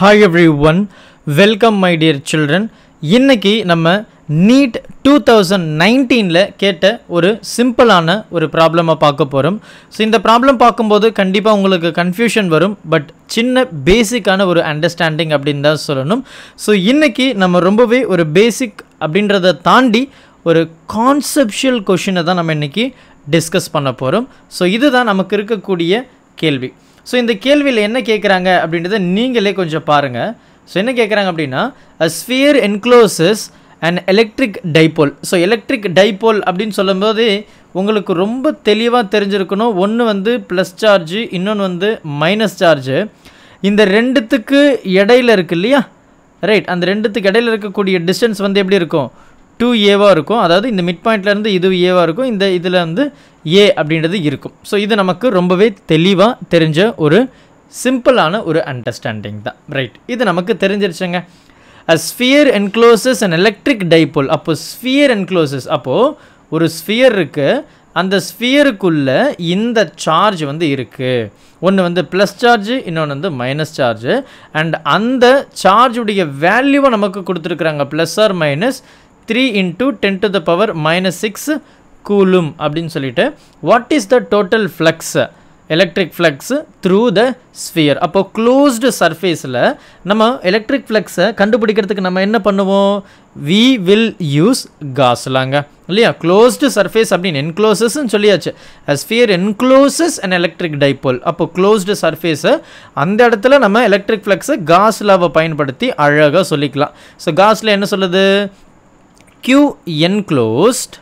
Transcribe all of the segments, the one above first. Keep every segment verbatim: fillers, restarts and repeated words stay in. Hi everyone, welcome my dear children. இன்னைக்கு நம்ம NEET two thousand nineteen ல கேட்ட ஒரு சிம்பிளான ஒரு ப்ராப்ளமா பார்க்க போறோம். சோ இந்த ப்ராப்ளம் பாக்கும்போது கண்டிப்பா உங்களுக்கு கன்ஃபியூஷன் வரும், பட் சின்ன பேசிக்கான ஒரு அண்டர்ஸ்டாண்டிங் அப்படினு தான் சொல்லணும். சோ இன்னைக்கு நம்ம ரொம்பவே ஒரு பேசிக் அப்படின்றத தாண்டி ஒரு கான்செப்ஷுவல் क्वेश्चन தான் நம்ம இன்னைக்கு டிஸ்கஸ் பண்ண போறோம். சோ இதுதான் நமக்கு இருக்கக்கூடிய கேள்வி. சோ இந்த கேள்வியில என்ன கேக்குறாங்க அப்படின்றதை நீங்களே கொஞ்சம் பாருங்க. So, what is the a sphere encloses an electric dipole. So, electric dipole is very clear. One is plus charge, another is minus charge. This is the right, and the distance is two A. That is the midpoint. This is A. So, this is very clear. Simple one understanding da. Right, idu namakku therinjirchunga. A sphere encloses an electric dipole. Appo sphere encloses appo oru sphere irukku, and the sphere kulla inda charge vandu irukku, one vandu plus charge, innonu vandu minus charge, and anda charge udiya value namakku kuduthirukkranga plus or minus three into ten to the power minus six coulomb abdin solite. What is the total flux, electric flux through the sphere? அப்போ closed surfaceல நம்ம electric flux கண்டுபிடிக்கிறதுக்கு நம்ம என்ன பண்ணுவோம்? We will use Gauss லாங்க இல்லையா? Closed surface அப்படின encloses ன்னு சொல்லியாச்சு. A sphere encloses an electric dipole. அப்போ closed surface அந்த இடத்துல நம்ம electric flux Gauss லாவை பயன்படுத்தி அழகா சொல்லிக்கலாம். சோ Gaussல என்ன சொல்லுது? Q enclosed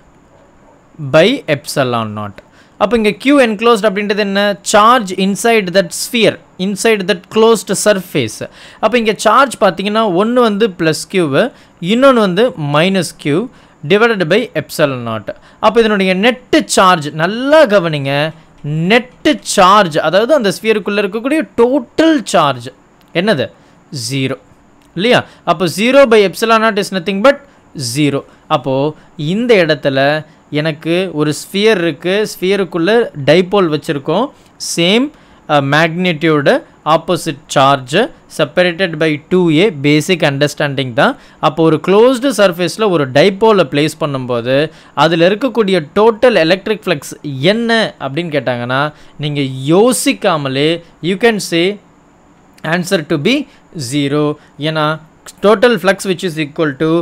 by epsilon naught. அப்போ இங்க Q enclosed அப்படின்றது என்ன? Charge inside that sphere, inside that closed surface. அப்போ இங்க சார்ஜ் பார்த்தீங்கன்னா ஒன்று வந்து பிளஸ் Q, இன்னொன்று வந்து minus Q divided by epsilon naught. அப்போ இதனுடைய நெட்டு சார்ஜ், நல்லா கவனிங்க, நெட்டு சார்ஜ், அதாவது அந்த ஸ்பியருக்குள்ளே இருக்கக்கூடிய டோட்டல் சார்ஜ் என்னது? ஜீரோ இல்லையா? அப்போ zero by epsilon naught is nothing but zero. அப்போது இந்த இடத்துல எனக்கு ஒரு ஸ்பியர் இருக்கு, ஸ்பியருக்குள்ள டைபோல் வச்சிருக்கோம், same magnitude, opposite charge, separated by two A. Basic understanding தான். அப்போ ஒரு க்ளோஸ்டு சர்ஃபேஸில் ஒரு டைபோலை பிளேஸ் பண்ணும்போது அதில் இருக்கக்கூடிய டோட்டல் எலக்ட்ரிக் ஃப்ளக்ஸ் என்ன அப்படின்னு கேட்டாங்கன்னா, நீங்கள் யோசிக்காமலே you can say answer to be zero. ஏன்னா total flux which is equal to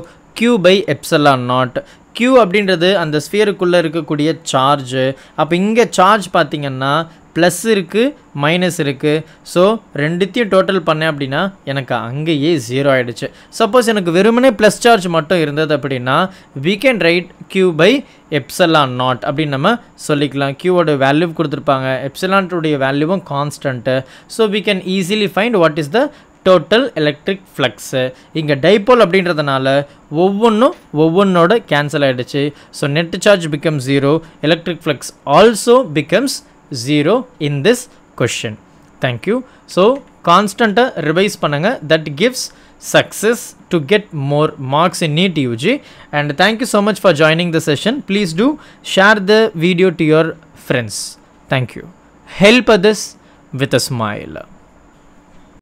Q by epsilon naught. Q அப்படின்றது அந்த ஸ்பியருக்குள்ளே இருக்கக்கூடிய சார்ஜ். அப்போ இங்கே சார்ஜ் பார்த்திங்கன்னா ப்ளஸ் இருக்குது, மைனஸ் இருக்குது. ஸோ ரெண்டுத்தையும் டோட்டல் பண்ணேன் அப்படின்னா எனக்கு அங்கேயே ஜீரோ ஆகிடுச்சு. சப்போஸ் எனக்கு வெறுமனே ப்ளஸ் சார்ஜ் மட்டும் இருந்தது அப்படின்னா we can write Q by epsilon naught அப்படின்னு நம்ம சொல்லிக்கலாம். Qவோட வேல்யூ கொடுத்துருப்பாங்க, எப்சலான்ட்டுடைய வேல்யூவும் constant. So we can easily find what is the total electric flux. இங்க dipole அப்படின்றதுனால ஒவ்வொன்னும் ஒவ்வொன்னோட கேன்சல் ஆயிடுச்சு. So net charge becomes zero, electric flux also becomes zero in this question. Thank you. So constant revise பண்ணுங்க, that gives success to get more marks in NEET U G. And thank you so much for joining the session. Please do share the video to your friends. Thank you. Help others with a smile.